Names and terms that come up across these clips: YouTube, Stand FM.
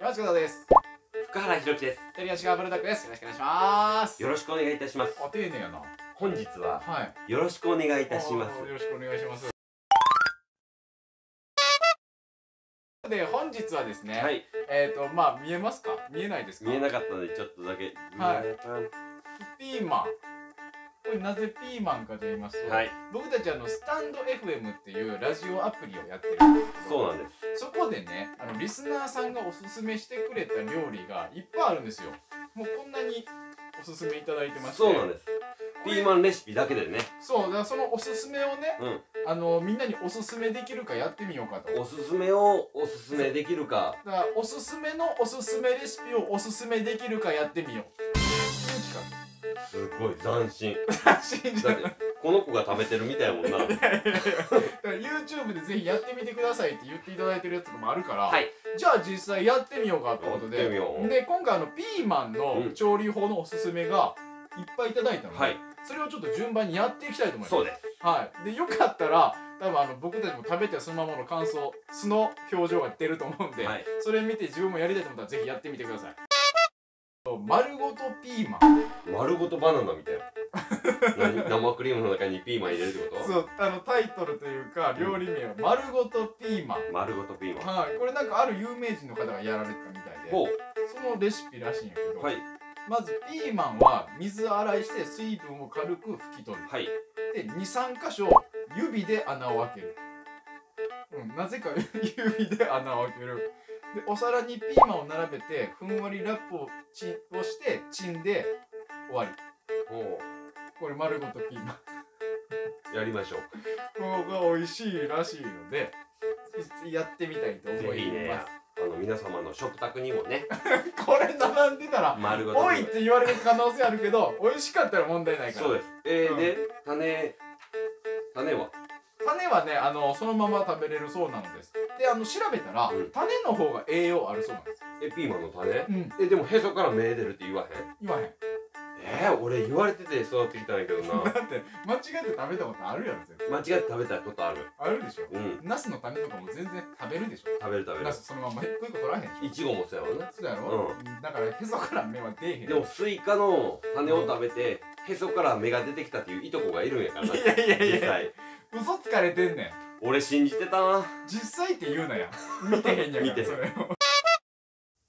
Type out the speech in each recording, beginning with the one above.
山下です。福原博樹です。テレビ石川ブルダックです。よろしくお願いします。よろしくお願いいたします。あ、丁寧やな。本日は、はい、よろしくお願いいたします。よろしくお願いします。で、本日はですね、はい、まあ見えますか？見えないですか？見えなかったのでちょっとだけ。はい。ピーマン。これなぜピーマンかと言いますと、はい、僕たちスタンド FM っていうラジオアプリをやってるんですけど、そうなんです。そこでね、リスナーさんがおすすめしてくれた料理がいっぱいあるんですよ。もうこんなにおすすめいただいてまして、そうなんです。ピーマンレシピだけでね、そう、だからそのおすすめをね、うん、みんなにおすすめできるかやってみようかと。おすすめをおすすめできるか、だからおすすめのおすすめレシピをおすすめできるかやってみようっていう企画。すごい斬新。斬新じゃない。この子が食べてるみたいもんな。YouTube でぜひやってみてくださいって言っていただいてるやつとかもあるから、はい、じゃあ実際やってみようかってことで、で今回ピーマンの調理法のおすすめがいっぱいいただいたので、はい、それをちょっと順番にやっていきたいと思います。そうです。はい。でよかったら多分僕たちも食べてそのままの感想、素の表情が出ると思うんで、はい、それ見て自分もやりたいと思ったらぜひやってみてください。丸ごとピーマン、丸ごとバナナみたいな。生クリームの中にピーマン入れるってこと？そう、タイトルというか料理名は丸ごとピーマン。丸ごとピーマン。はい、これなんかある有名人の方がやられてたみたいで、そのレシピらしいんやけど、はい、まずピーマンは水洗いして水分を軽く拭き取る。はい。で、2、3箇所指で穴を開ける。うん、なぜか指で穴を開ける。でお皿にピーマンを並べてふんわりラップをしてチンで終わり。おこれ丸ごとピーマンやりましょう。これが美味しいらしいのでやってみたいと思います。いいね、皆様の食卓にもねこれ並んでたら「おい!」って言われる可能性あるけど美味しかったら問題ないから。そうです。で種はね、そのまま食べれるそうなのです。で、調べたら、うん、種の方が栄養あるそうなんです。ピーマンの種、うん、でもへそから芽出るって言わへん？言わへん。俺言われてて育ってきたんやけどな。だって間違って食べたことあるやろ。絶対間違って食べたことある。あるでしょ、うん、ナスの種とかも全然食べるでしょ。食べる食べる。ナスそのまま一個一個取らへんでしょ。イチゴもそうやろな。そうやろ、うん、だからへそから芽は出へん。でもスイカの種を食べて、うん、へそから芽が出てきたっていういとこがいるんやからな。いやいやいや実際嘘つかれてんねん。俺信じてたな。実際って言うなや。見てへんやからそれを。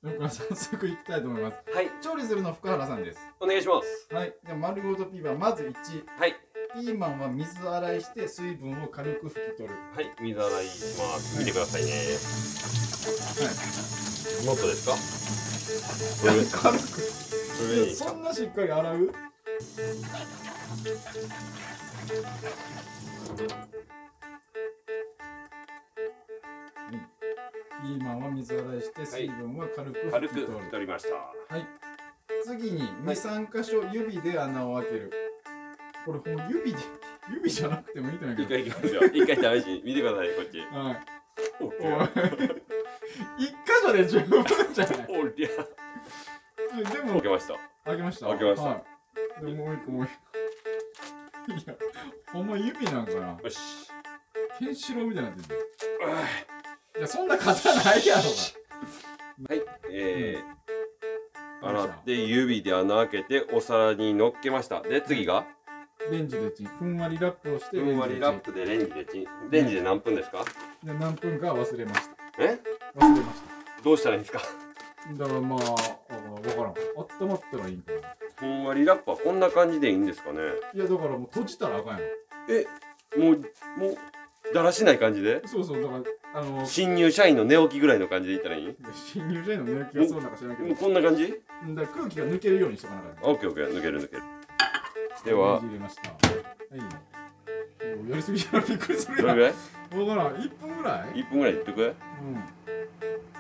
早速いきたいと思います。はい。調理するのは福原さんです。お願いします。はい。じゃあ丸ごとピーマン、まず1。はい。ピーマンは水洗いして水分を軽く拭き取る。はい。水洗いします。見てくださいね。はい。もっとですか？軽く。そんなしっかり洗う？ピーマンは水洗いして水分は軽く拭き取る。軽く取りました。はい。次に2、3箇所指で穴を開ける。これもう指じゃなくてもいいんじゃないか。一回いきますよ。一回試しに見てくださいこっち。はい。おりゃ一箇所で十分じゃない。おりゃでも開けました。開けました。開けました。でもう一個もう一個、いやほんま指なんかな。よし。ケンシロウみたいになってる。いや、そんな型ないやろな。はい、洗って指で穴開けてお皿に乗っけました。で、次がレンジでチン。ふんわりラップをして、ふんわりラップでレンジでチン。レンジで何分ですか？で、何分か忘れました。え？忘れました。どうしたらいいんですか？だからまあ、わからん。温まったらいいんかな。ふんわりラップはこんな感じでいいんですかね？いや、だからもう閉じたらあかんやろ。もうだらしない感じで。そうそう、だから新入社員の寝起きぐらいの感じでいったらいい？新入社員の寝起きはそうなんか知らんけど、こんな感じ？だから空気が抜けるようにしとかなかった。オッケーオッケー、抜ける抜ける。では入れました。はい。やりすぎじゃない？びっくりするやん。どれぐらい？わからん。1分ぐらい？1分ぐらいいっとく？うん。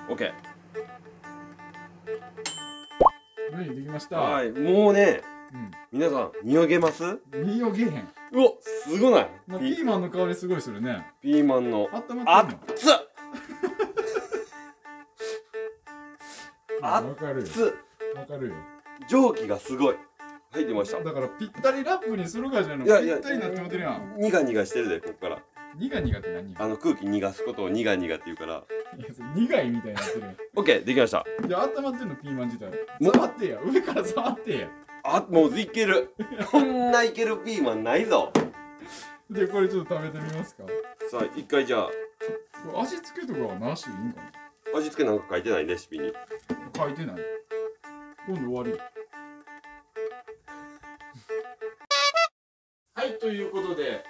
オッケー。はい、できました。はい、もうね、皆さん、匂いげます？匂いげへん。うわ、すごない？ピーマンの香りすごいするね。ピーマンの。あったまった。熱っ。わかるよ。わかるよ。蒸気がすごい。入ってました。だからぴったりラップにするかじゃないの。ぴったりなってもてるやん。苦々してるでこっから。苦々って何？空気逃がすことを苦々って言うから。いや苦いみたいになってる。オッケーできました。じゃあ温まってんのピーマン自体。触ってや、上から触ってや。あ、もういける。こんないけるピーマンないぞ。でこれちょっと食べてみますか。さあ一回じゃあ。味付けとかはなしでいいんかな。味付けなんか書いてないレシピに。書いてない。今度終わり。はいということで。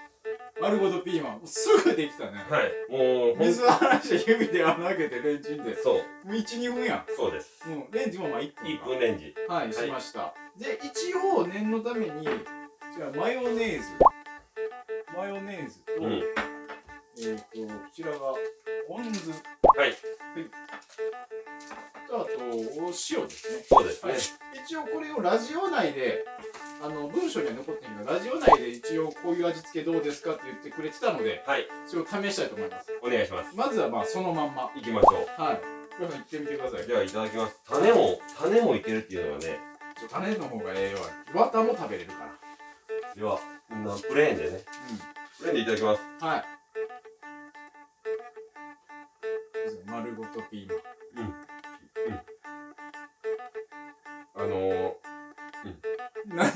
丸ごとピーマンすぐできたね。はい、もう水の話で指で穴開けてレンチンで、そうもう 1,2 分やん。そうです。もうレンジもまあ1分レンジはいしました。で一応念のためにじゃあマヨネーズとこちらがポン酢、はいとあとお塩ですね。そうですね。一応これをラジオ内で文章には残ってるけど、ラジオ内で一応こういう味付けどうですかって言ってくれてたので、はい、それを試したいと思います。お願いします。まずはまあそのまんまいきましょう。はい。皆さん行ってみてください。ではいただきます。種もいけるっていうのはね。種の方が栄養ある。綿も食べれるから。ではプレーンでね。プレーンでいただきます。はい。丸ごとピーマン。うん。もう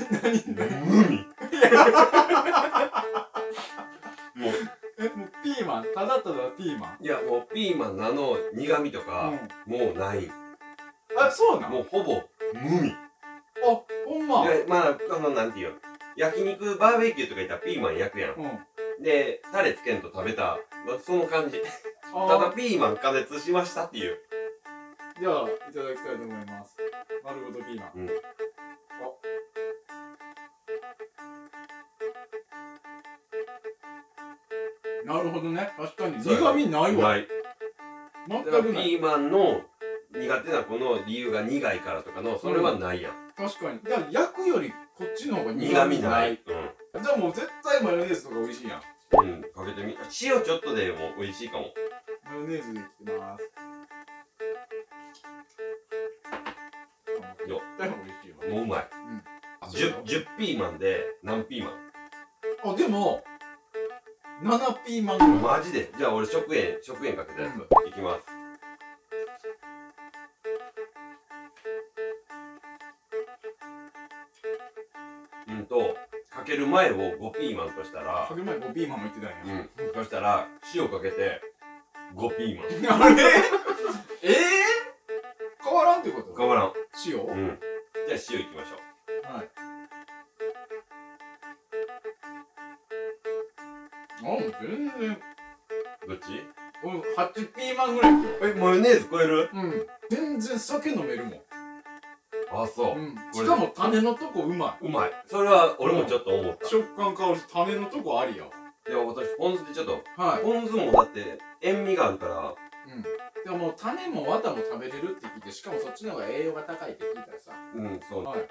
ピーマン、ただただピーマン。いやもうピーマンの苦味とかもうない。あ、そうなの。もうほぼ無味。あ、ほんま。まあなんていうの、焼肉バーベキューとかいったらピーマン焼くやん。でタレつけんと食べたその感じ。ただピーマン加熱しましたっていう。ではいただきたいと思います。丸ごとピーマン。なるほどね、確かに苦味ないわ。全くない。ピーマンの苦手なこの理由が苦いからとかの、それはないやん。確かに。だから焼くよりこっちの方が苦味ない。じゃあもう絶対マヨネーズとか美味しいやん。うん、かけてみ。塩ちょっとでも美味しいかも。マヨネーズできてます。よっ。もううまい。10ピーマンで何ピーマン？あ、でも7ピーマン。マジで？じゃあ俺食塩かけたやつ、いきます。かける前を5ピーマンとしたら、かける前5ピーマンも言ってたんや。うん。そしたら塩かけて5ピーマン。あれ？変わらんってこと？変わらん。塩？うん。じゃあ塩いきましょう。はい。全然。どっち？俺8ピーマンぐらい。マヨネーズ超える？うん。全然酒飲めるもん。あ、そう。しかも種のとこうまい。うまい。それは俺もちょっと思った。食感変わるし、種のとこありや。いや、私ポン酢でちょっと。ポン酢もだって塩味があるから。でももう種も綿も食べれるって聞いて、しかもそっちの方が栄養が高いって聞いたらさ。うん、そう。はい。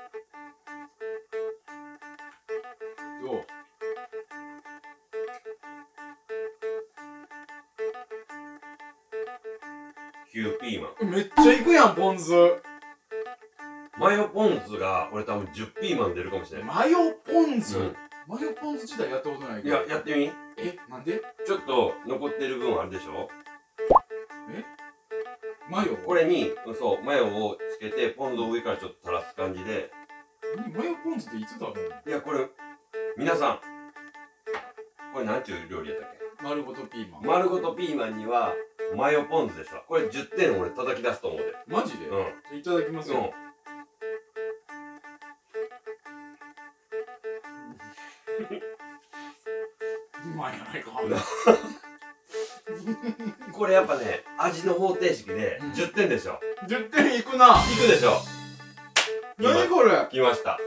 どう？9ピーマン。めっちゃいくやん、ポン酢。マヨポン酢が俺多分10ピーマン出るかもしれない。マヨポン酢、マヨポン酢自体やったことないけど。いや、やってみ。え、なんで？ちょっと残ってる分あるでしょ。え、マヨ？これにそうマヨをつけてポン酢を上からちょっと垂らす感じで。マヨポン酢っていつだろう？いや、これ皆さん、これなんていう料理やったっけ？丸ごとピーマン。丸ごとピーマンにはマヨポン酢でした。これ10点俺叩き出すと思うで。マジで？うん。いただきますよ。うまいやないか。これやっぱね、味の方程式で10点でしょ。10点いくな。いくでしょ。何これ？きました。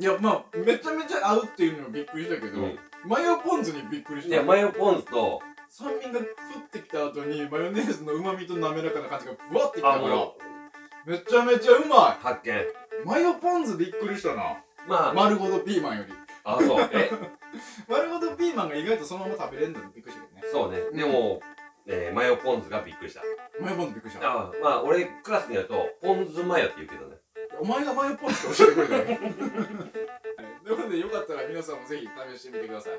いや、まあめちゃめちゃ合うっていうのもびっくりしたけど、マヨポン酢にびっくりした。いや、マヨポン酢と。酸味が降ってきた後にマヨネーズの旨味と滑らかな感じがブワってきたから、めちゃめちゃうまい発見。マヨポン酢びっくりしたな。まあ丸ごとピーマンより。あ、そう。え、丸ごとピーマンが意外とそのまま食べれるのにびっくりしたけどね。そうね。でもマヨポン酢がびっくりした。マヨポン酢びっくりした。あ、まあ俺クラスにやるとポン酢マヨって言うけどね。お前がマヨポン酢って教えてくれたの。ということで、よかったら皆さんもぜひ試してみてください。